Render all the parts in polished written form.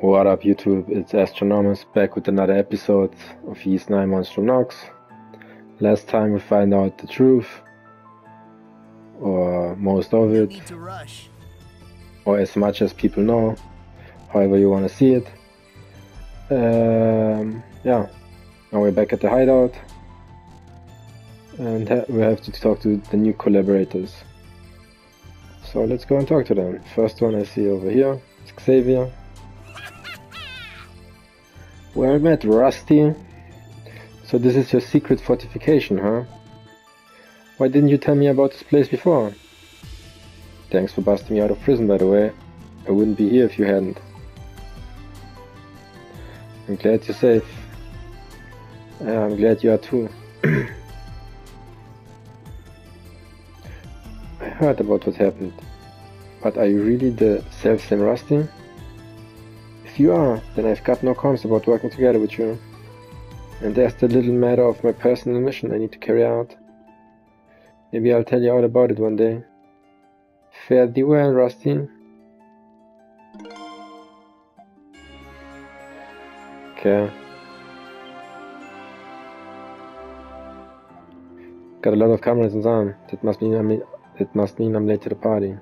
What up YouTube, it's Astronomus back with another episode of Ys IX: Monstrum Nox. Last time we find out the truth, or most of it, or as much as people know, however you want to see it. Now we're back at the hideout and we have to talk to the new collaborators. So let's go and talk to them. First one I see over here is Xavier. Well met, Rusty. So this is your secret fortification, huh? Why didn't you tell me about this place before? Thanks for busting me out of prison, by the way. I wouldn't be here if you hadn't. I'm glad you're safe. I'm glad you are too. Heard about what happened, but are you really the self-same Rusty? If you are, then I've got no qualms about working together with you. And there's the little matter of my personal mission I need to carry out. Maybe I'll tell you all about it one day. Fare thee well, Rusty. Okay. Got a lot of cameras in Zan. That must mean I'm late to the party.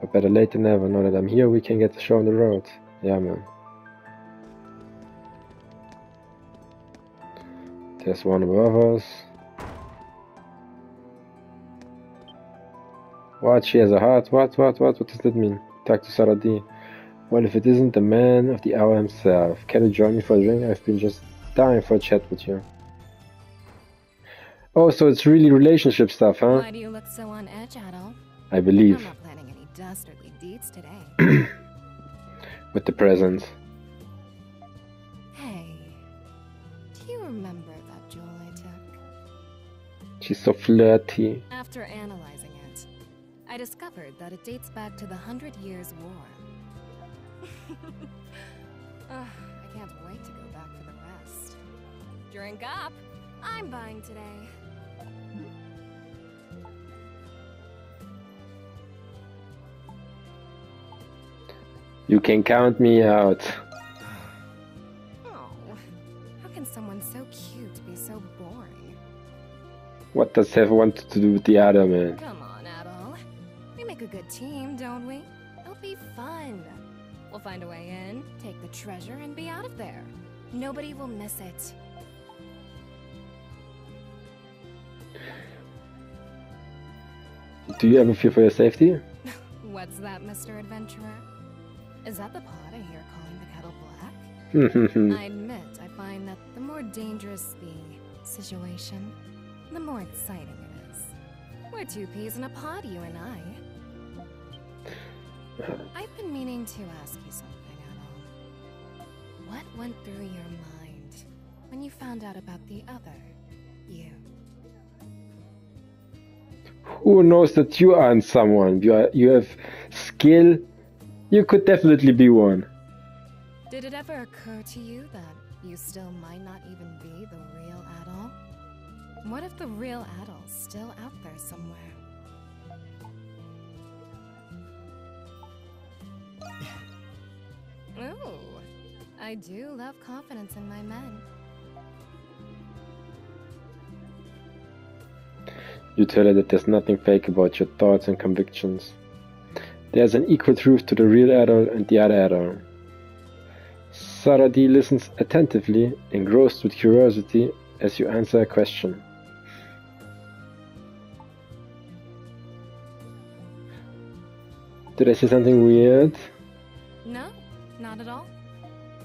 But better late than never. Now that I'm here, we can get the show on the road. Yeah, man. There's one above us. What? She has a heart? What? What does that mean? Talk to Saladin. Well, if it isn't the man of the hour himself. Can you join me for a drink? I've been just dying for a chat with you. Oh, so it's really relationship stuff, huh? Why do you look so on edge, Adol? I believe. I'm not planning any dastardly deeds today. With the presents. Hey, do you remember that jewel I took? She's so flirty. After analyzing it, I discovered that it dates back to the 100 Years' War. I can't wait to go back for the rest. Drink up. I'm buying today. You can count me out. Oh, how can someone so cute be so boring? What does have one to do with the other, man? Come on, Adol. We make a good team, don't we? It'll be fun. We'll find a way in, take the treasure, and be out of there. Nobody will miss it. Do you ever fear for your safety? What's that, Mr. Adventurer? Is that the pot I hear calling the kettle black? I admit, I find that the more dangerous the situation, the more exciting it is. We're two peas in a pod, you and I. I've been meaning to ask you something, Adol. What went through your mind when you found out about the other you? Who knows that you aren't someone? You have skill. You could definitely be one. Did it ever occur to you that you still might not even be the real Adol? What if the real Adol's still out there somewhere? Ooh, I do love confidence in my men. You tell her that there's nothing fake about your thoughts and convictions. There's an equal truth to the real Adol and the other Adol. Sarah D listens attentively, engrossed with curiosity, as you answer a question. Did I say something weird? No, not at all.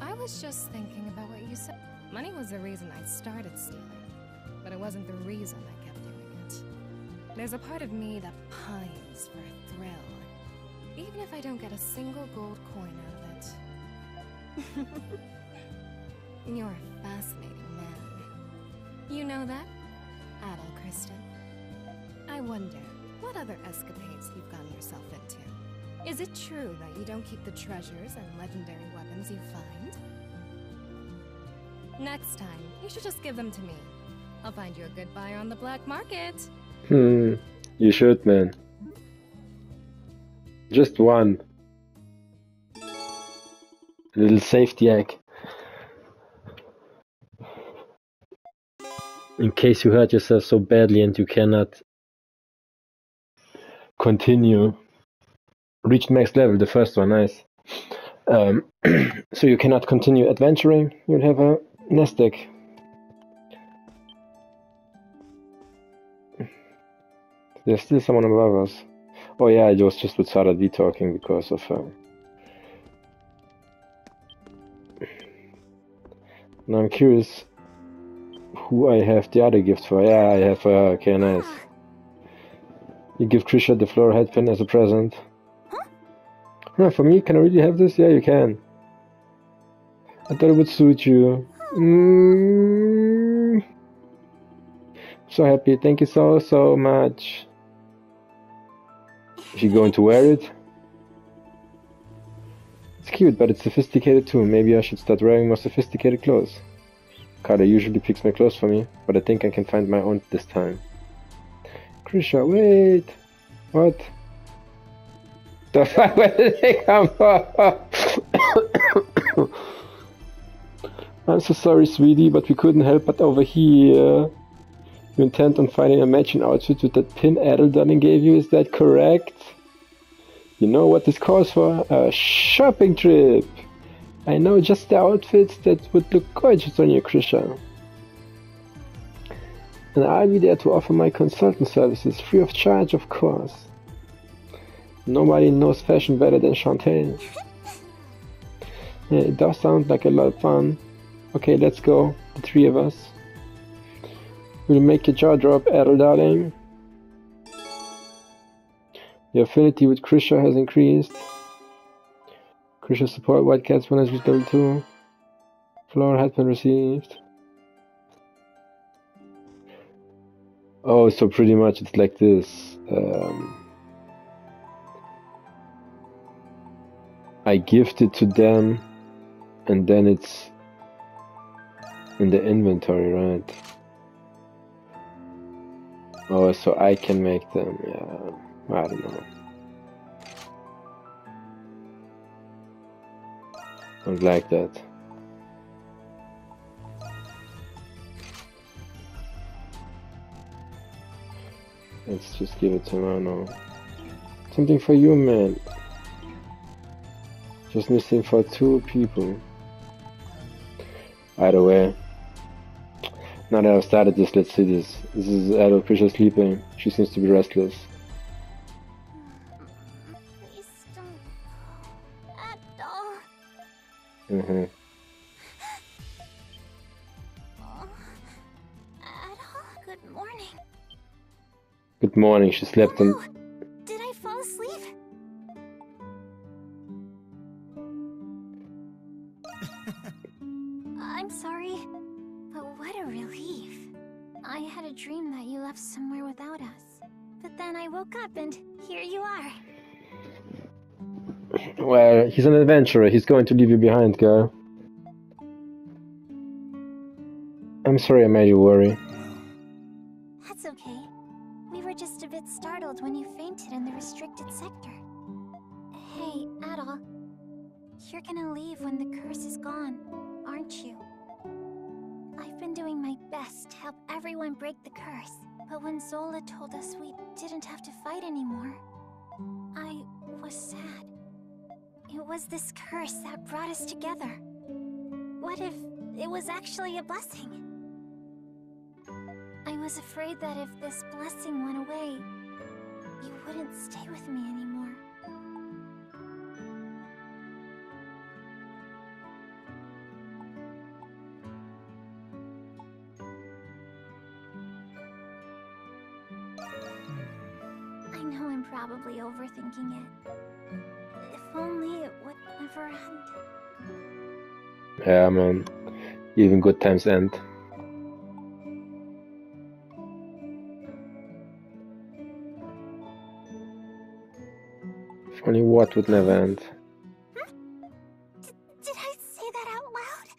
I was just thinking about what you said. Money was the reason I started stealing, but it wasn't the reason I kept doing it. There's a part of me that pines for a thrill. Even if I don't get a single gold coin out of it. You're a fascinating man. You know that, Adol Christin? I wonder, what other escapades you've gotten yourself into? Is it true that you don't keep the treasures and legendary weapons you find? Next time, you should just give them to me. I'll find you a good buyer on the black market. You should, man. Just one. Little safety egg. In case you hurt yourself so badly and you cannot continue. Reached max level, the first one, nice. So you cannot continue adventuring, you'll have a nest egg. There's still someone above us. Oh yeah, I was just with Sarah D talking because of Now I'm curious who I have the other gift for. Yeah, I have okay, nice. You give Krisha the floor headpin as a present. Huh, for me, can I really have this? Yeah, you can. I thought it would suit you. So happy, thank you so much. Is she going to wear it? It's cute, but it's sophisticated too. Maybe I should start wearing more sophisticated clothes. Carla usually picks my clothes for me, but I think I can find my own this time. Krisha, wait! What? The fuck, where did they come from? I'm so sorry, sweetie, but we couldn't help but overhear. You intend on finding a matching outfit with that pin Adol Dunning gave you, is that correct? You know what this calls for? A shopping trip! I know just the outfits that would look gorgeous on you, Krisha. And I'll be there to offer my consultant services, free of charge, of course. Nobody knows fashion better than Chantelle. Yeah, it does sound like a lot of fun. Okay, let's go, the three of us. Will make your jaw drop, Adol, darling. Your affinity with Krisha has increased. Krisha support white cats when I reached level 2. Flower has been received. Oh, so pretty much it's like this. I gift it to them, and then it's in the inventory, right? Oh, so I can make them, yeah, I don't know. Don't like that. Let's just give it to Mano. Something for you, man. Just missing for two people. Either way. Now that I've started this, let's see this. This is Adol Christin sleeping. She seems to be restless. Please don't. Adol. Mm-hmm. Oh, Adol, good morning. Good morning. She slept in. Oh, no. Did I fall asleep? I'm sorry. But what a relief. I had a dream that you left somewhere without us. But then I woke up and here you are. Well, he's an adventurer. He's going to leave you behind, girl. I'm sorry I made you worry. That's okay. We were just a bit startled when you fainted in the restricted sector. Hey, Adol. You're gonna leave when the curse is gone, aren't you? I've been doing my best to help everyone break the curse, but when Zola told us we didn't have to fight anymore, I was sad. It was this curse that brought us together. What if it was actually a blessing? I was afraid that if this blessing went away, you wouldn't stay with me anymore. Probably overthinking it. If only it would never end. Yeah, man. Even good times end. If only what would never end. Huh? Did I say that out loud?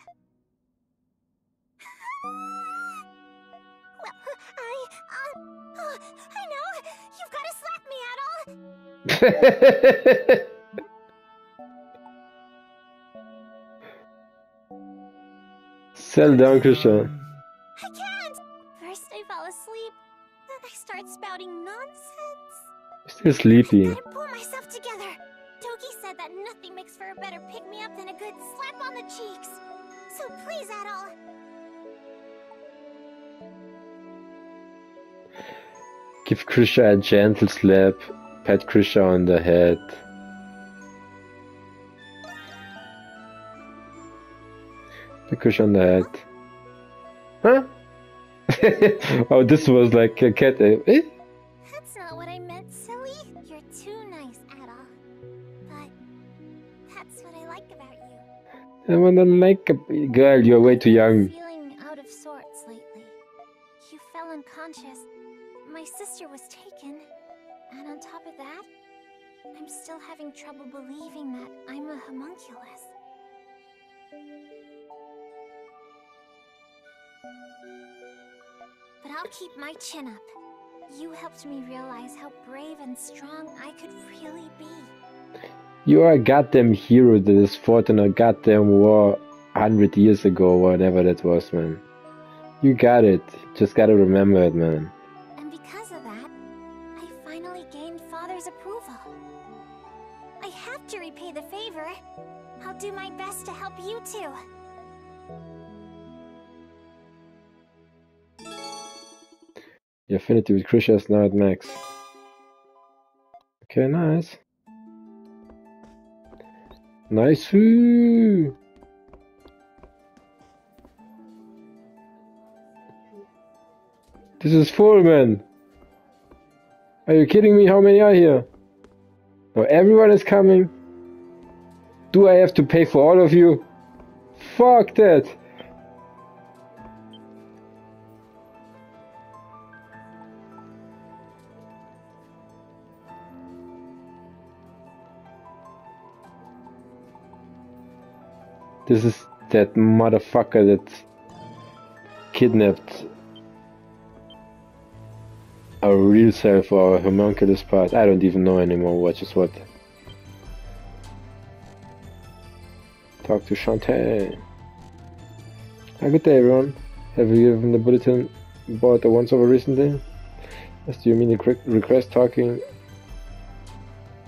Well, I know. You've got to slap me, Adol. Settle down, Krisha. I can't! First I fall asleep, then I start spouting nonsense. Still sleepy. I pull myself together. Toki said that nothing makes for a better pick-me-up than a good slap on the cheeks. So please, Adol. Give Krisha a gentle slap. Pat Krisha on the head. Pat Krisha on the head. Huh? Oh, this was like a cat. Eh? That's not what I meant, silly. You're too nice, Adol. But that's what I like about you. I wanna like a girl. You're way too young. Feeling out of sorts lately. You fell unconscious. My sister was taken. And on top of that, I'm still having trouble believing that I'm a homunculus. But I'll keep my chin up. You helped me realize how brave and strong I could really be. You are a goddamn hero that is fought in a goddamn war 100 years ago, whatever that was, man. You got it. Just gotta remember it, man. Do my best to help you too. The affinity with Krisha is now at max. Okay, nice. Nice. Ooh. This is full, man. Are you kidding me? How many are here? No, everyone is coming. Do I have to pay for all of you? Fuck that! This is that motherfucker that kidnapped our real self or our homunculus part. I don't even know anymore what is what. Talk to Shantae. Hi, good day, everyone. Have you given the bulletin board a once-over recently? Yes, do you mean a request talking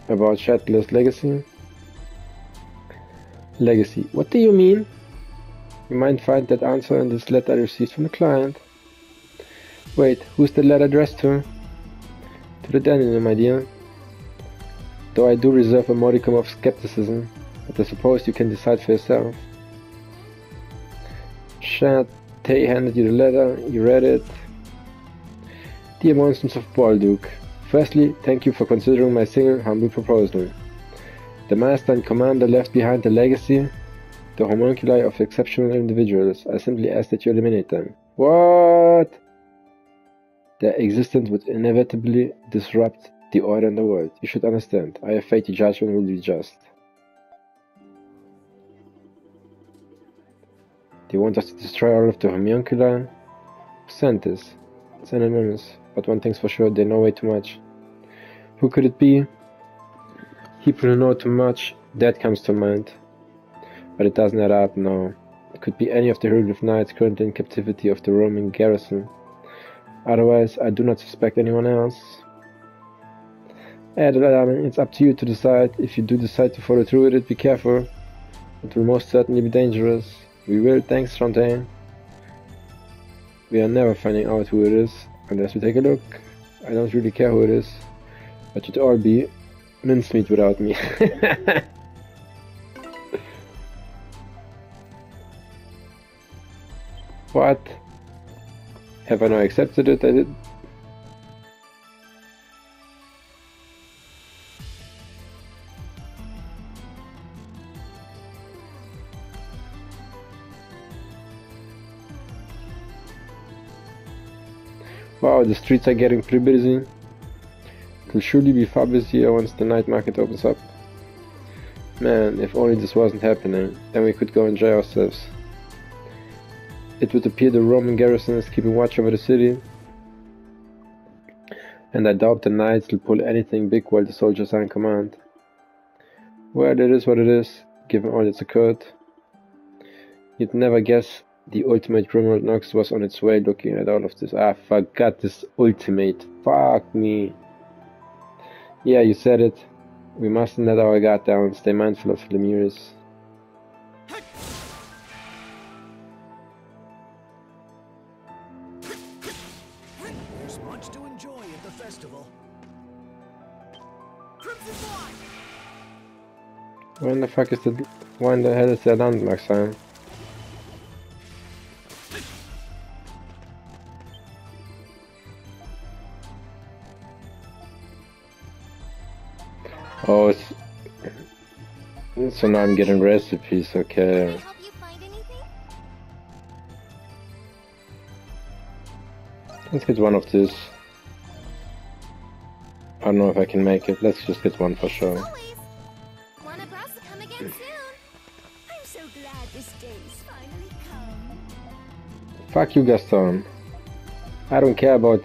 about Shadowless Legacy? Legacy. What do you mean? You might find that answer in this letter I received from the client. Wait, who's the letter addressed to? To the Daniel, my dear. Though I do reserve a modicum of skepticism. But I suppose you can decide for yourself. Shantae handed you the letter, you read it. Dear Monsters of Balduq, firstly, thank you for considering my single humble proposal. The Master and Commander left behind the legacy, the homunculi of exceptional individuals. I simply ask that you eliminate them. What? Their existence would inevitably disrupt the order in the world. You should understand. I have faith your judgment will be just. They want us to destroy all of the homunculi. Send this. It's anonymous, but one thing's for sure, they know way too much. Who could it be? People who know too much, that comes to mind. But it doesn't add up, no. It could be any of the Hurglyph Knights currently in captivity of the Roman garrison. Otherwise, I do not suspect anyone else. Adol, it's up to you to decide. If you do decide to follow through with it, be careful. It will most certainly be dangerous. We will, thanks, Fontaine. We are never finding out who it is, unless we take a look. I don't really care who it is, but you'd all be mincemeat without me. What? Have I now accepted it? I did. Wow, the streets are getting pretty busy. It'll surely be far busier once the night market opens up. Man, if only this wasn't happening, then we could go enjoy ourselves. It would appear the Roman garrison is keeping watch over the city. And I doubt the knights will pull anything big while the soldiers are in command. Well, it is what it is, given all that's occurred. You'd never guess The ultimate Grimwald Nox was on its way. Looking at all of this, I forgot this ultimate. Fuck me. Yeah, you said it. We mustn't let our guard down. Stay mindful of Lemuris. There's much to enjoy at the festival. When the fuck is the? Why in the hell is there landmark sign? Oh, so now I'm getting recipes, okay. Can I help you find anything? Let's get one of these. I don't know if I can make it. Let's just get one for sure. Wanna browse to come again soon. I'm so glad this day's finally come. Fuck you, Gaston. I don't care about.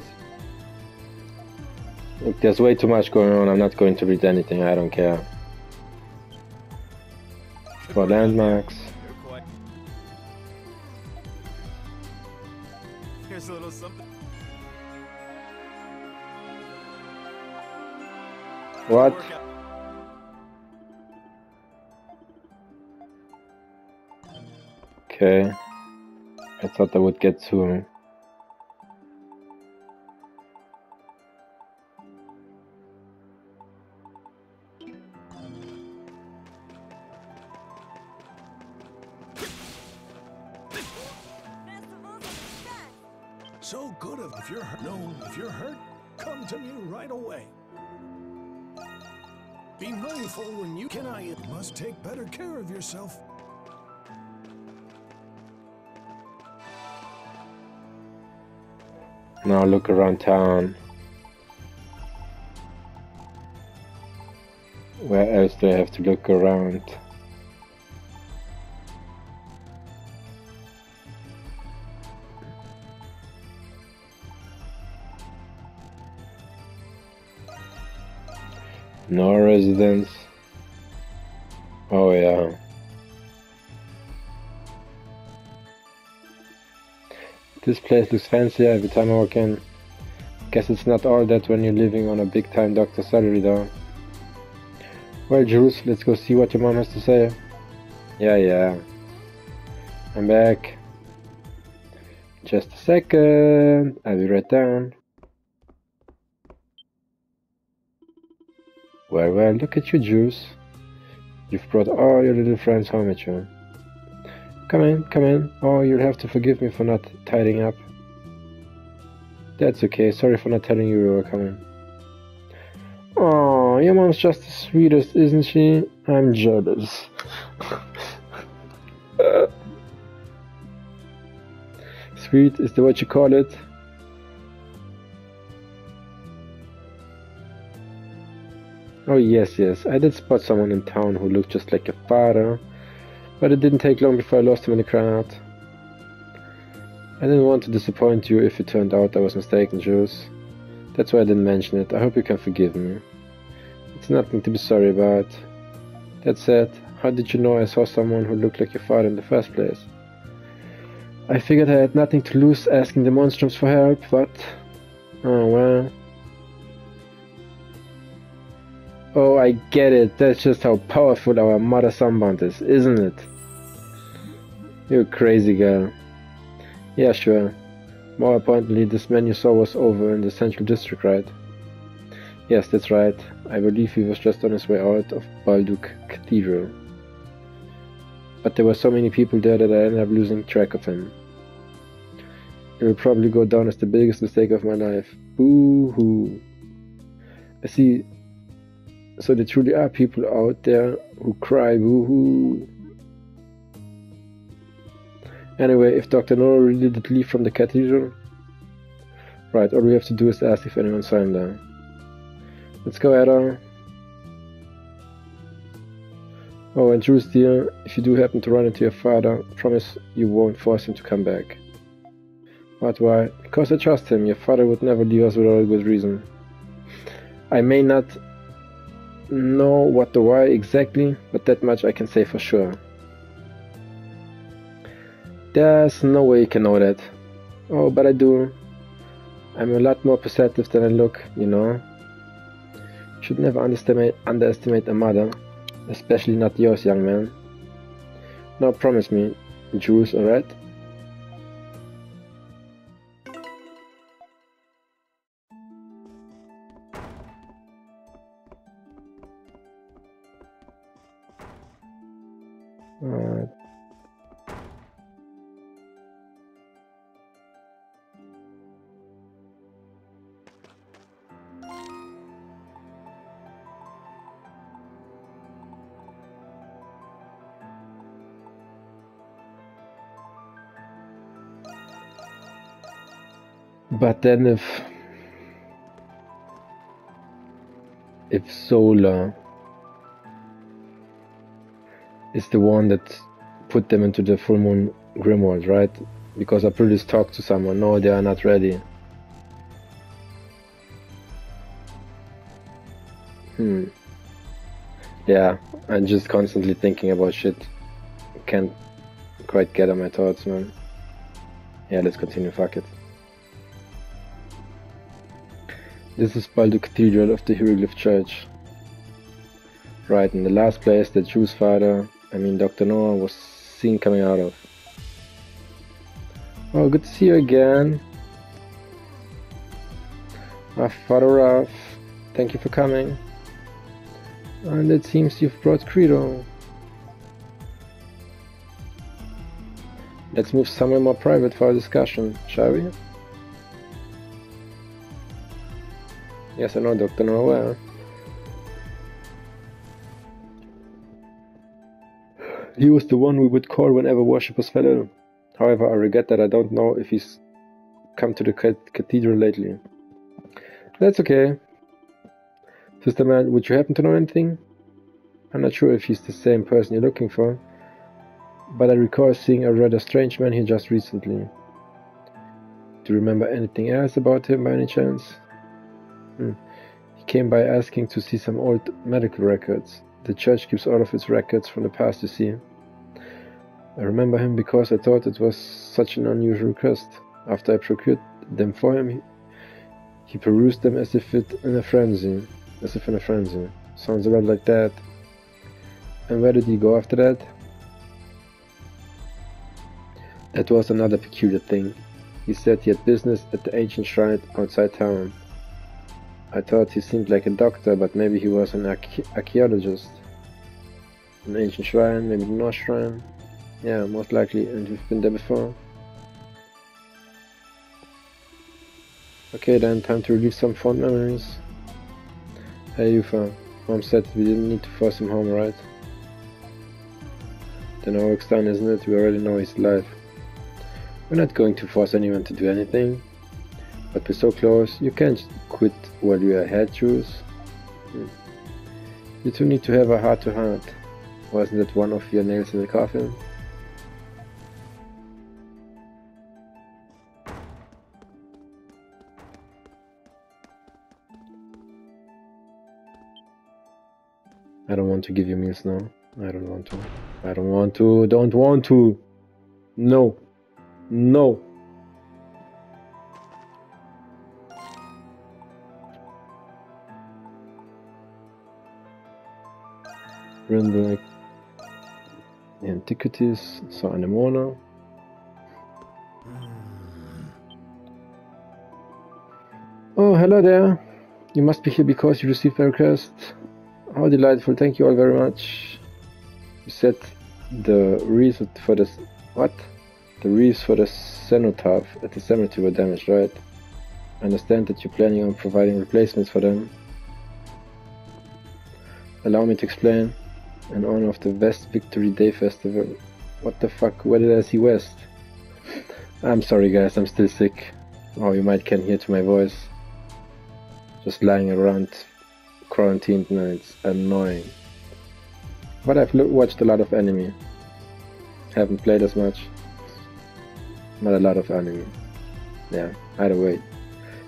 Look, there's way too much going on, I'm not going to read anything, I don't care. For landmarks. Here's a little something. What? Okay. I thought I would get to him. Take better care of yourself. Now look around town. Where else do I have to look around? No residence. Oh yeah. This place looks fancier every time I walk in. Guess it's not all that when you're living on a big time doctor salary though. Well Juice, let's go see what your mom has to say. Yeah. I'm back. Just a second. I'll be right down. Well, look at you, Juice. You've brought all your little friends home with you. Come in. Oh, you'll have to forgive me for not tidying up. That's okay, sorry for not telling you we were coming. Oh, your mom's just the sweetest, isn't she? I'm jealous. Sweet, is that what you call it? Oh yes, I did spot someone in town who looked just like your father, but it didn't take long before I lost him in the crowd. I didn't want to disappoint you if it turned out I was mistaken, Juice. That's why I didn't mention it. I hope you can forgive me. It's nothing to be sorry about. That said, how did you know I saw someone who looked like your father in the first place? I figured I had nothing to lose asking the Monstrums for help, but... oh well... oh, I get it. That's just how powerful our mother-son bond is, isn't it? You crazy girl. Yeah, sure. More importantly, this man you saw was over in the central district, right? Yes, that's right. I believe he was just on his way out of Balduq Cathedral. But there were so many people there that I ended up losing track of him. It will probably go down as the biggest mistake of my life. Boo-hoo. I see... so there truly are people out there who cry boo-hoo. Anyway, if Dr. Noro really did leave from the cathedral... right, all we have to do is ask if anyone saw him there. Let's go, Ada. Oh, and Juice dear, if you do happen to run into your father, promise you won't force him to come back. But why? Because I trust him. Your father would never leave us without a good reason. I may not... know what the why exactly, but that much I can say for sure. There's no way you can know that. Oh, but I do. I'm a lot more perceptive than I look, you know. Should never underestimate a mother, especially not yours, young man. Now promise me, Juice, alright? But then if Zola is the one that put them into the full moon Grimwald, right? Because Aprilis talked to someone. No, they are not ready. Yeah, I'm just constantly thinking about shit. Can't quite gather my thoughts, man. Yeah, let's continue, fuck it. This is Balduq Cathedral of the Hurglyph Church. Right, in the last place that Jew's father, I mean Dr. Noah, was seen coming out of. Oh, good to see you again. Father Ralph, thank you for coming. And it seems you've brought Credo. Let's move somewhere more private for our discussion, shall we? Yes, I know Dr. Noah. He was the one we would call whenever worshippers fell ill. However, I regret that I don't know if he's come to the cathedral lately. That's okay. Sister Man, would you happen to know anything? I'm not sure if he's the same person you're looking for, but I recall seeing a rather strange man here just recently. Do you remember anything else about him by any chance? He came by asking to see some old medical records. The church keeps all of its records from the past, you see. I remember him because I thought it was such an unusual request. After I procured them for him, he perused them as if in a frenzy. Sounds a lot like that. And where did he go after that? That was another peculiar thing. He said he had business at the ancient shrine outside town. I thought he seemed like a doctor, but maybe he was an archaeologist. An ancient shrine, maybe the North Shrine. Yeah, most likely, and we've been there before. Okay then, time to relive some fond memories. Hey Yufa, Mom said we didn't need to force him home, right? Then our work's done, isn't it? We already know he's alive. We're not going to force anyone to do anything. But we're so close, you can't quit while you're ahead, Juice. You two need to have a heart-to-heart. Wasn't that one of your nails in the coffin? I don't want to give you meals now. I don't want to. No. No. Rindle, Antiquities, so Anemona. Oh, hello there. You must be here because you received my request. How delightful, thank you all very much. You said the reason for this. What? The reefs for the cenotaph at the cemetery were damaged, right? I understand that you're planning on providing replacements for them. Allow me to explain. In honor of the West Victory Day Festival. What the fuck? Where did I see West? I'm sorry guys, I'm still sick. Oh, you might can hear to my voice. Just lying around quarantined nights. Annoying. But I've watched a lot of anime. Haven't played as much. Not a lot of anime. Yeah, either way.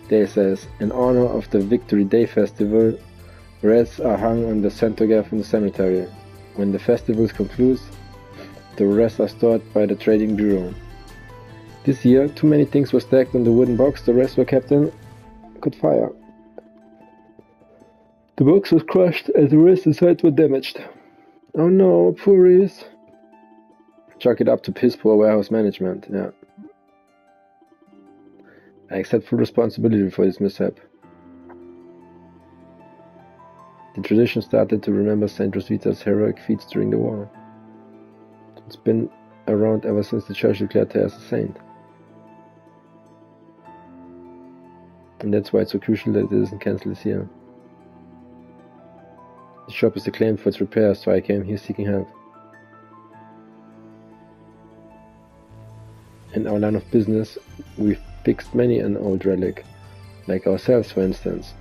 Day says, in honor of the Victory Day Festival, wreaths are hung on the Santogaf in the cemetery. When the festival concludes, the rest are stored by the trading bureau. This year, too many things were stacked on the wooden box, the rest were kept in good fire. The box was crushed as the rest inside were damaged. Oh no, poor Reese. Chuck it up to piss poor warehouse management, yeah. I accept full responsibility for this mishap. The tradition started to remember Saint Roswitha's heroic feats during the war. It's been around ever since the church declared her as a saint. And that's why it's so crucial that it isn't cancelled this year. The shop is acclaimed for its repairs, so I came here seeking help. In our line of business, we've fixed many an old relic, like ourselves for instance.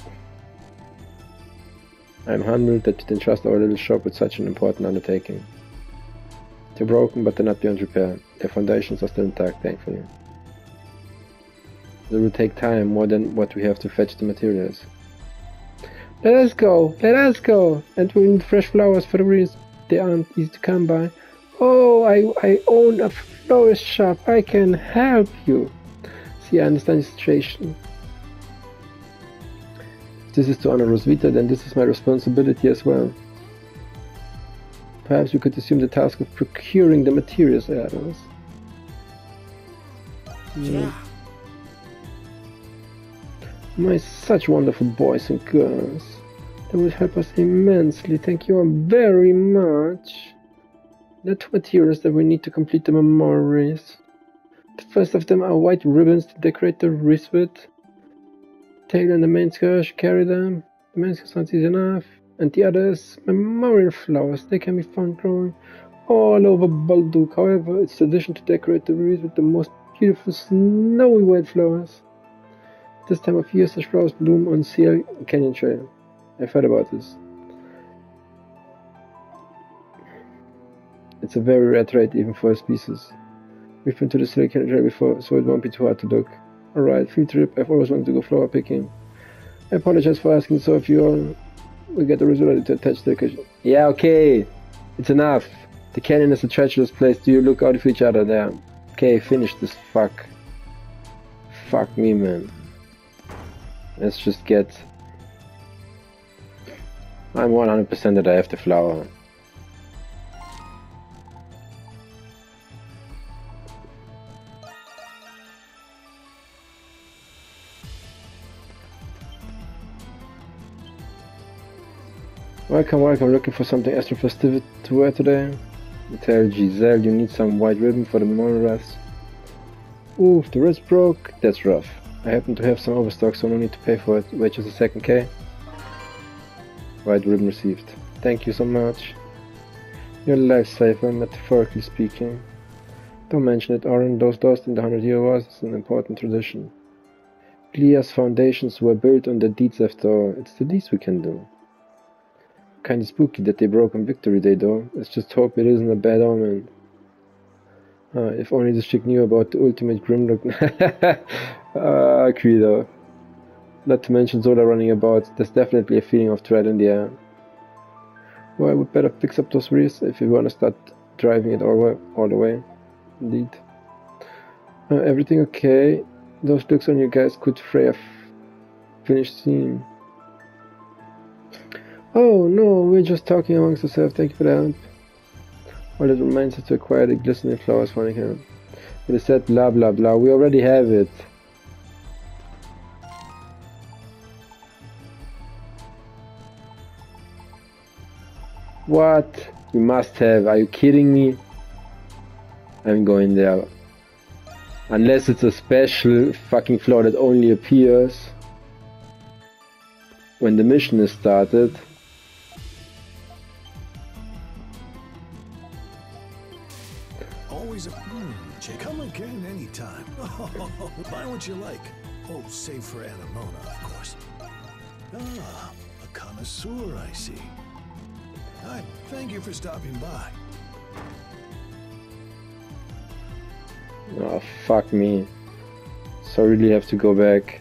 I'm humbled that you can trust our little shop with such an important undertaking. They're broken, but they're not beyond repair. Their foundations are still intact, thankfully. It will take time, more than what we have to fetch the materials. Let us go, and we need fresh flowers for the wreaths. They aren't easy to come by. Oh, I own a florist shop. I can help you. See, I understand the situation. If this is to honor Roswitha, then this is my responsibility as well. Perhaps we could assume the task of procuring the materials, Adams. Yeah. My such wonderful boys and girls. That will help us immensely. Thank you all very much. There are two materials that we need to complete the memories. The first of them are white ribbons to decorate the wrist with. Tail and the main scourge carry them. The main scourge sounds easy enough. And the other is memorial flowers. They can be found growing all over Balduq. However, it's tradition to decorate the wreath with the most beautiful snowy white flowers. This time of year, such flowers bloom on Sea Canyon Trail. I've heard about this. It's a very rare trait, even for a species. We've been to the Sea Canyon Trail before, so it won't be too hard to look. Alright, field trip. I've always wanted to go flower picking. I apologize for asking, so if you all will get the result to attach the occasion. Yeah, okay. It's enough. The canyon is a treacherous place. Do you look out for each other there? Okay, finish this fuck. Fuck me, man. Let's just get... I'm 100% that I have the flower. Welcome, welcome. Looking for something extra festive to wear today? You tell Giselle you need some white ribbon for the memorial wreath. Oof, the wrist broke. That's rough. I happen to have some overstock, so no need to pay for it. Wait just a second, okay? White ribbon received. Thank you so much. You're a lifesaver, metaphorically speaking. Don't mention it, Orin. Those lost in the 100-year wars is an important tradition. Glia's foundations were built on their deeds after all. It's the least we can do. Kinda spooky that they broke on Victory Day, though. Let's just hope it isn't a bad omen. If only this chick knew about the ultimate Grimlock. Credo. Not to mention Zola running about. There's definitely a feeling of dread in the air. Well, we better fix up those wreaths if we want to start driving it all the way. Indeed. Everything okay? Those looks on you guys could fray a finished scene. Oh no, we're just talking amongst ourselves. Thank you for the help. All that reminds us to acquire the glistening flowers for the camp. But it said blah blah blah. We already have it. What? You must have. Are you kidding me? I'm going there. Unless it's a special fucking flower that only appears when the mission is started. Always a come again anytime. Oh, buy what you like. Oh, save for Anemona, of course. Ah, a connoisseur, I see. Hi, thank you for stopping by. Oh, fuck me. So I really have to go back.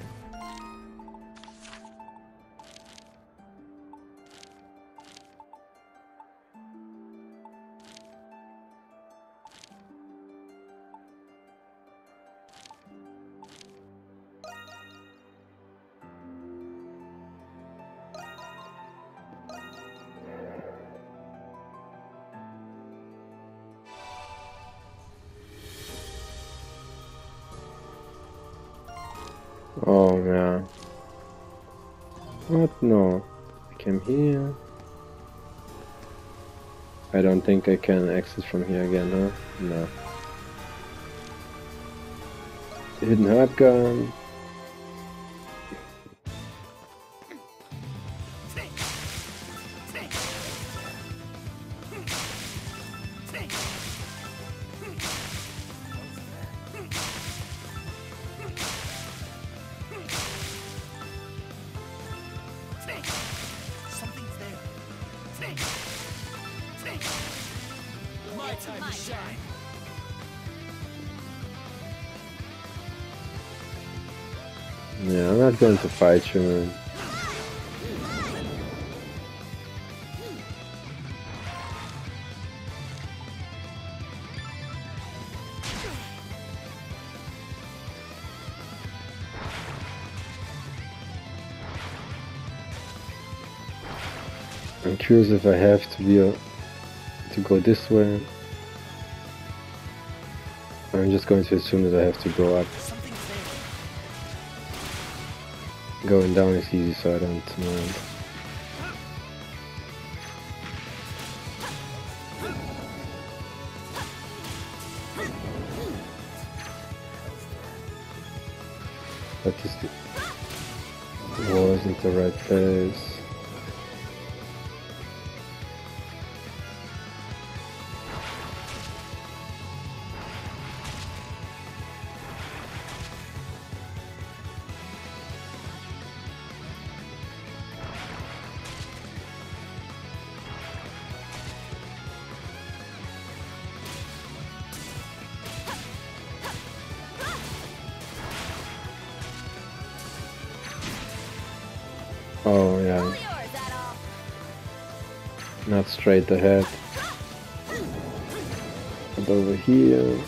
Oh man. What? No. I came here. I don't think I can exit from here again, huh? No. The hidden herb gun. Yeah, I'm not going to fight you, man. I'm curious if I have to be to go this way. I'm just going to assume that I have to go up. Going down is easy, so I don't mind. That is the wall isn't the right place. Oh yeah, not straight ahead, and over here,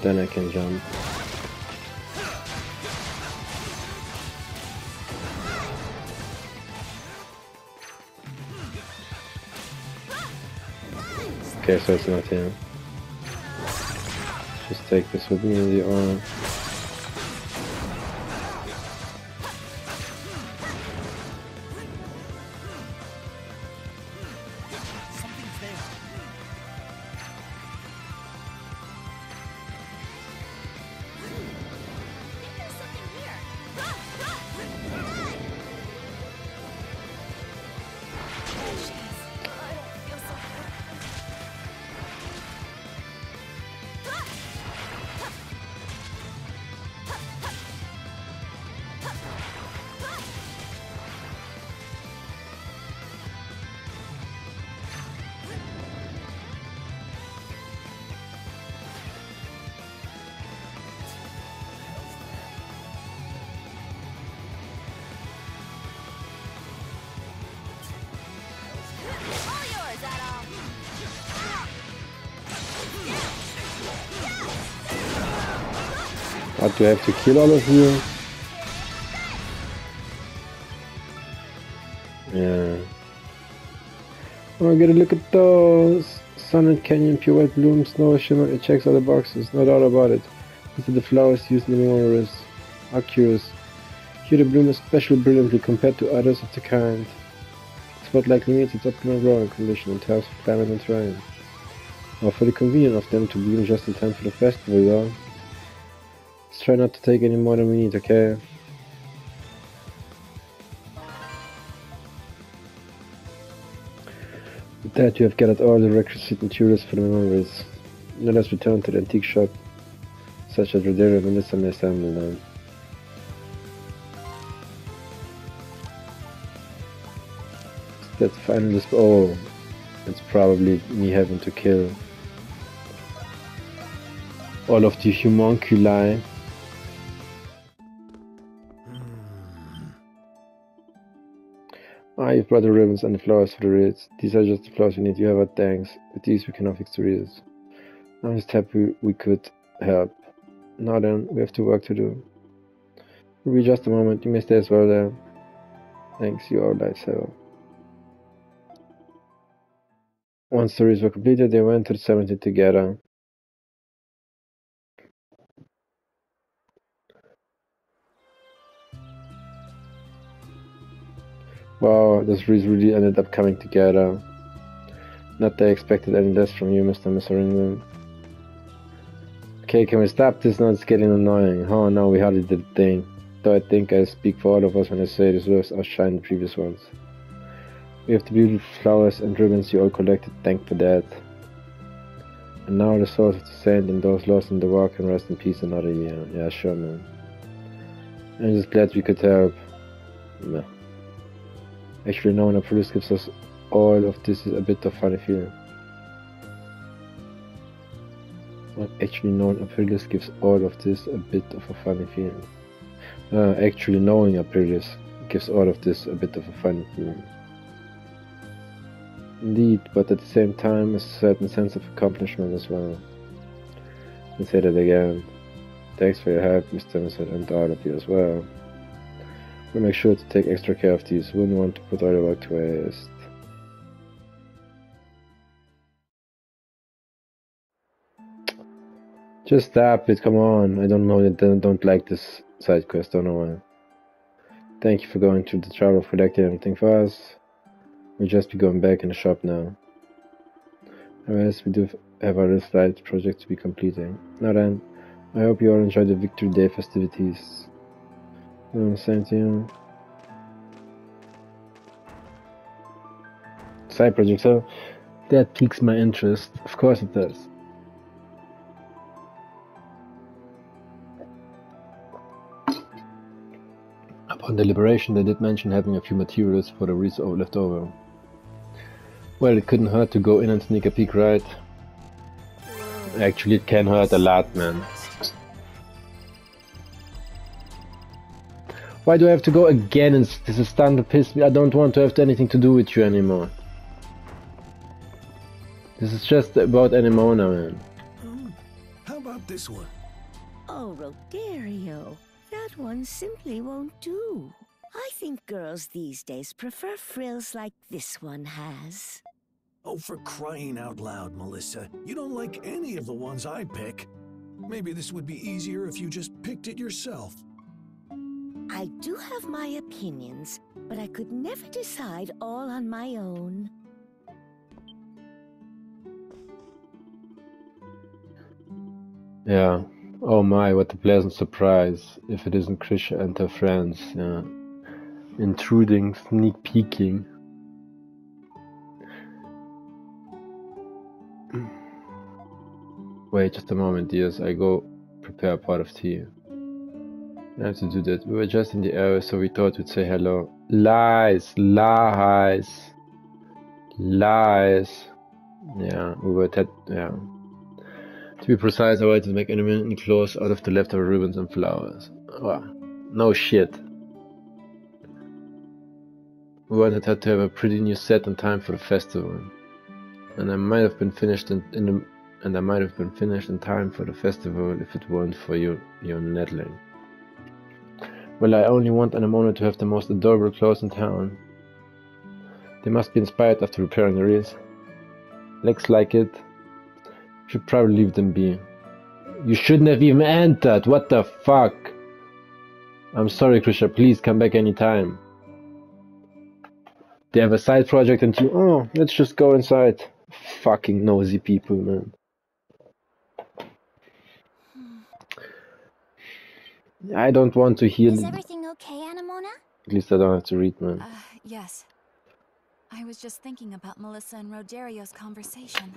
then I can jump. Okay, so it's not here. Just take this with me in the arm. But do I have to kill all of you? Yeah. Oh, get a look at those! Sun and Canyon, pure white bloom, snow shimmer, it checks all the boxes, no doubt about it. These are the flowers used in the Lemuris. How curious. Here the bloom is special brilliantly compared to others of the kind. The spot likely meets its optimal growing condition in terms of climate and terrain. Or for the convenience of them to bloom just in time for the festival though. Let's try not to take any more than we need, okay? With that, you have gathered all the requisite materials for the memories. Let us return to the antique shop, such as Roderio and Melissa may assemble them. Is that final disp? Oh, it's probably me having to kill all of the homunculi. Ah, you've brought the ribbons and the flowers for the wreaths. These are just the flowers we need. You have our thanks. With these we cannot fix the wreaths. I'm just happy we could help. Now then, we have to work to do. It'll be just a moment. You may stay as well there. Thanks, you are lifesaver. Once the wreaths were completed, they went to the cemetery together. Wow, this really ended up coming together. Not that I expected any less from you, Mr. Miserinden. Okay, can we stop this now? It's getting annoying. Oh no, we hardly did a thing. Though I think I speak for all of us when I say these waves outshine the previous ones. We have the beautiful flowers and ribbons you all collected, thank for that. And now the souls of the saint and those lost in the war can rest in peace another year. Yeah, sure, man. I'm just glad we could help. Nah. Actually, knowing Aprilis gives us all of this is a bit of a funny feeling. Actually, knowing Aprilis gives all of this a bit of a funny feeling. Indeed, but at the same time, a certain sense of accomplishment as well. And say that again. Thanks for your help, Mr. Emerson, and all of you as well. We'll make sure to take extra care of these. We wouldn't want to put all the work to waste. Just stop it, come on. I don't like this side quest, don't know why. Thank you for going to the trouble of collecting everything for us. We'll just be going back in the shop now. Otherwise, we do have our little side project to be completing. Now then, I hope you all enjoyed the Victory Day festivities. Same to you. Side project, so that piques my interest. Of course it does. Upon deliberation, they did mention having a few materials for the resource left over. Well, it couldn't hurt to go in and sneak a peek, right? Actually, it can hurt a lot, man. Why do I have to go again? And this is starting to piss me. I don't want to have anything to do with you anymore. This is just about Anemona, man. How about this one? Oh, Roderio, that one simply won't do. I think girls these days prefer frills like this one has. Oh, for crying out loud, Melissa. You don't like any of the ones I pick. Maybe this would be easier if you just picked it yourself. I do have my opinions, but I could never decide all on my own. Yeah. Oh my, what a pleasant surprise. If it isn't Krisha and her friends, yeah. Intruding, sneak peeking. Wait just a moment, dears. I go prepare a pot of tea. I have to do that. We were just in the area, so we thought we'd say hello. Lies! Lies! Lies! Yeah, we were yeah. To be precise, I wanted to make an clothes out of the leftover ribbons and flowers. Wow. No shit. We wanted her to have a pretty new set in time for the festival. And I might have been finished in time for the festival if it weren't for your nettling. Well, I only want Anemona to have the most adorable clothes in town. They must be inspired after repairing the reels. Looks like it. Should probably leave them be. You shouldn't have even entered! What the fuck? I'm sorry, Krisha. Please come back anytime. They have a side project and you... Oh, let's just go inside. Fucking nosy people, man. I don't want to hear. Is everything okay, Anemona? At least I don't have to read, man. Yes. I was just thinking about Melissa and Roderio's conversation.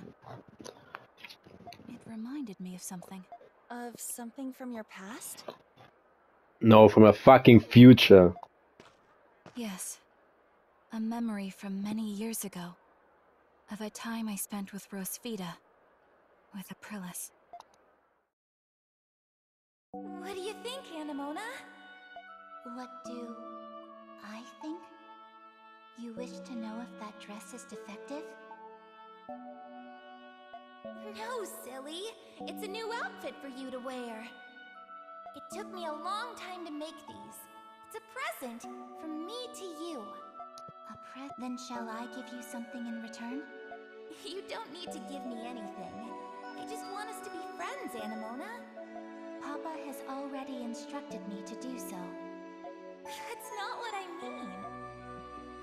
It reminded me of something. Of something from your past? No, from a fucking future. Yes. A memory from many years ago. Of a time I spent with Rosvita. With Aprilis. What do you think, Anemona? What do I think? You wish to know if that dress is defective? No, silly. It's a new outfit for you to wear. It took me a long time to make these. It's a present from me to you. A present? Then shall I give you something in return? You don't need to give me anything. I just want us to be friends, Anemona. Papa has already instructed me to do so. That's not what I mean.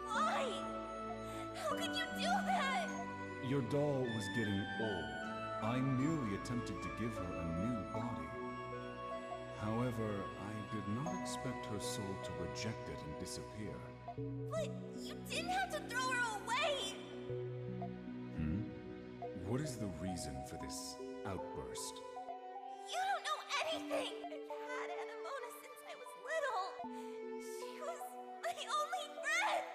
Why did you do that? Your doll was getting old. I merely attempted to give her a new body. However, I did not expect her soul to reject it and disappear. But you didn't have to throw her away! Hmm? What is the reason for this outburst? You don't know anything! I've had Anemona since I was little! She was my only friend!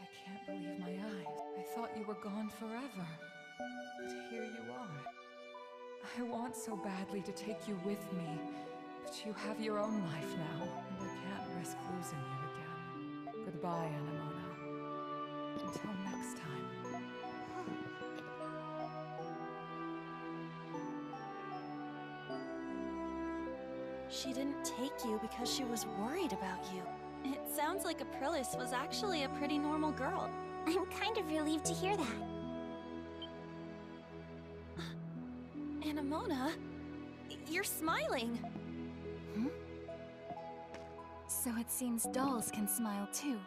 I can't believe my eyes. I thought you were gone forever. But here you are. I want so badly to take you with me, but you have your own life now, and I can't risk losing you again. Goodbye, Anemona. Until next time. She didn't take you because she was worried about you. It sounds like Aprilis was actually a pretty normal girl. I'm kind of relieved to hear that. Anemona, you're smiling. Hmm? So it seems dolls can smile too.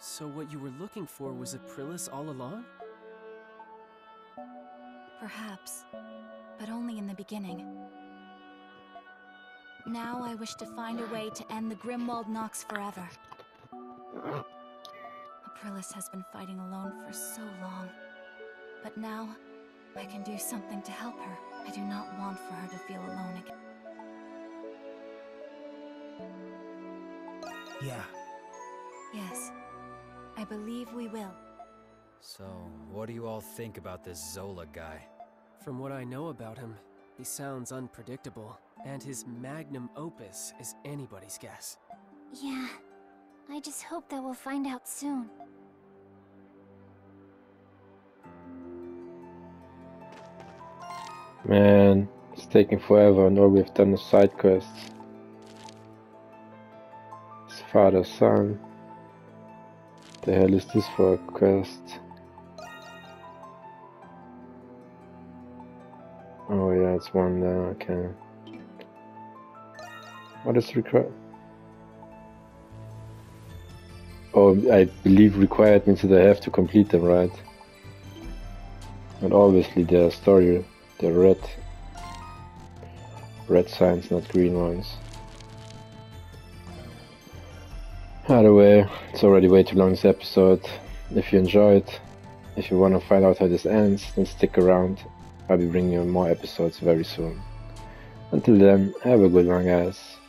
So what you were looking for was Aprilis all along? Perhaps, but only in the beginning. Now I wish to find a way to end the Grimwald Nox forever. Aprilis has been fighting alone for so long. But now, I can do something to help her. I do not want for her to feel alone again. Yeah. Yes. I believe we will. So, what do you all think about this Zola guy? From what I know about him, he sounds unpredictable, and his magnum opus is anybody's guess. Yeah. I just hope that we'll find out soon. Man, it's taking forever, and all we've done is side quests. It's father, son. The hell is this for a quest? Oh yeah, it's one there, okay. What is required? Oh, I believe required means that I have to complete them, right? And obviously their story. The red signs, not green ones. Either way, it's already way too long this episode. If you enjoyed, if you want to find out how this ends, then stick around. I'll be bringing you more episodes very soon. Until then, have a good one, guys.